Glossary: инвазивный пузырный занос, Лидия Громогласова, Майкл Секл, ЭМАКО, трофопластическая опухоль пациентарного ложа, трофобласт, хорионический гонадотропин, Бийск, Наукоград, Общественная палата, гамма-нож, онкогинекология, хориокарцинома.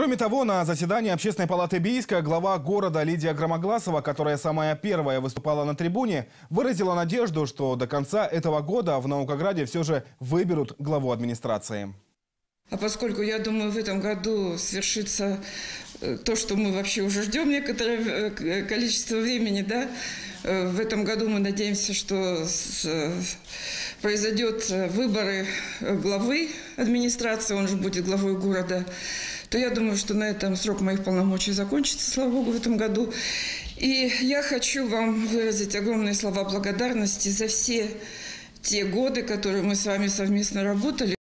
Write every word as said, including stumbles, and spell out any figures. Кроме того, на заседании Общественной палаты Бийска глава города Лидия Громогласова, которая самая первая выступала на трибуне, выразила надежду, что до конца этого года в Наукограде все же выберут главу администрации. А поскольку, я думаю, в этом году свершится то, что мы вообще уже ждем некоторое количество времени, да, в этом году мы надеемся, что произойдет выборы главы администрации, он же будет главой города, то я думаю, что на этом срок моих полномочий закончится, слава богу, в этом году. И я хочу вам выразить огромные слова благодарности за все те годы, которые мы с вами совместно работали.